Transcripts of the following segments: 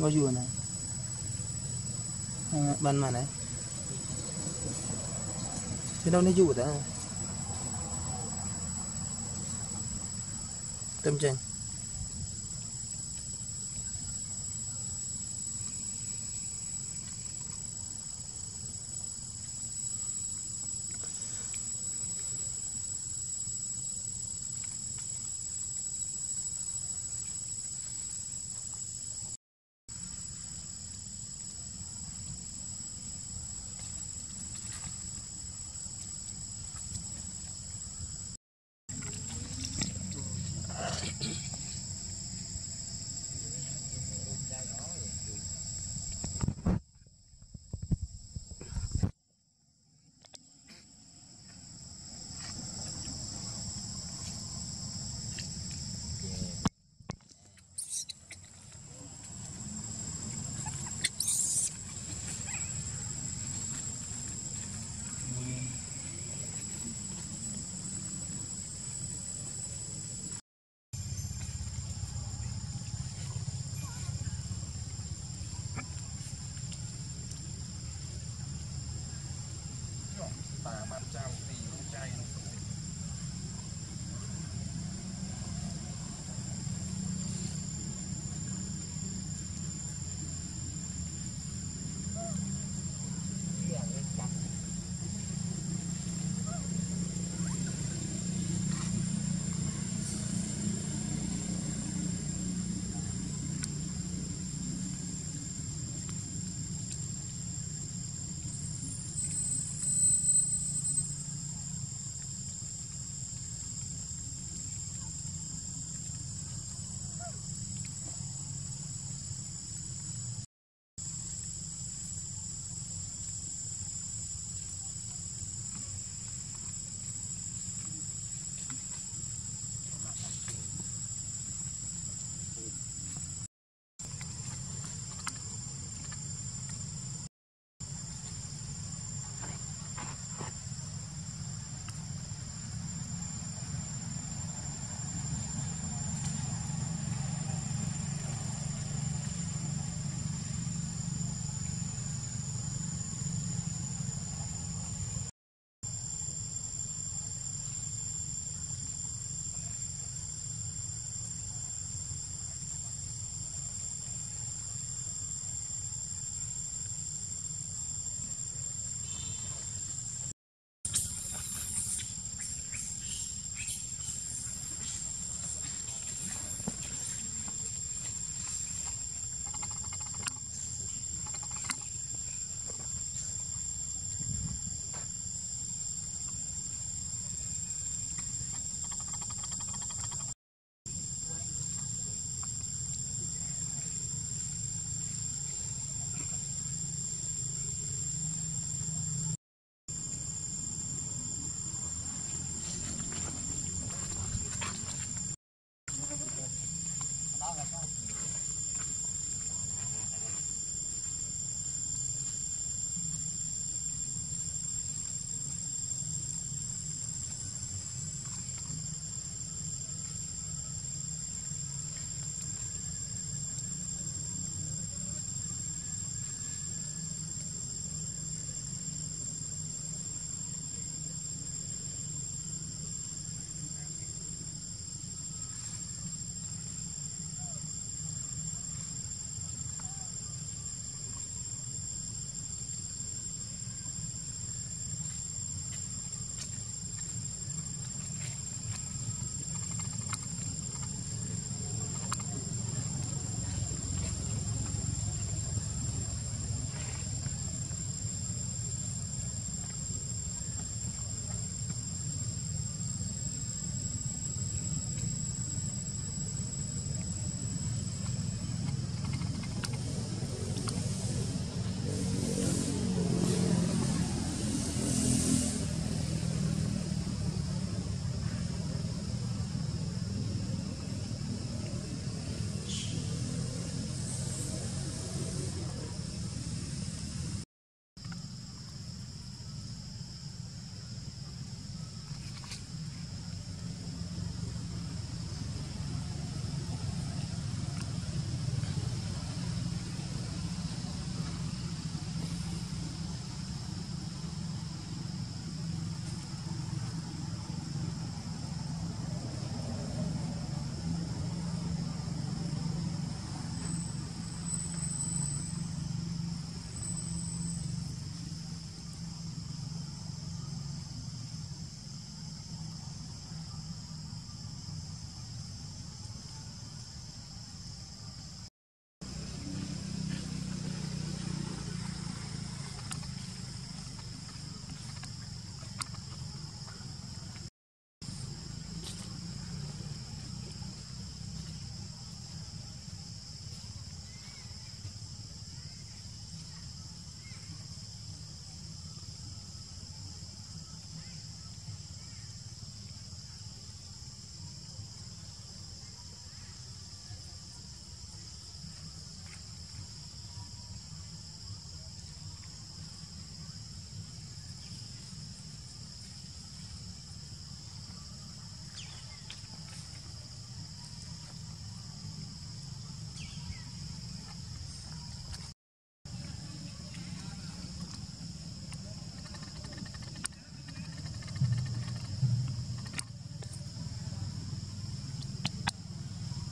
Bao nhiêu này? Ban mà này. Thế đâu nó dụ ta? Tâm trình.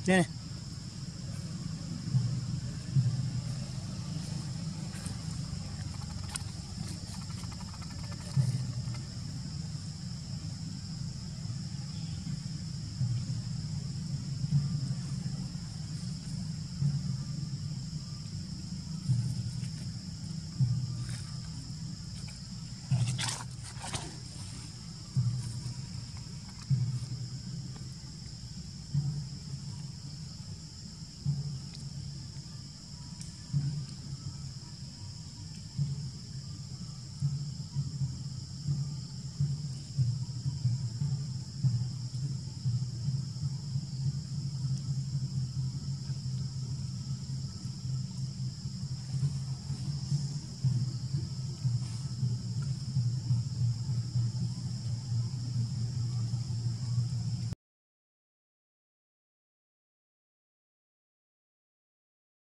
Değil mi?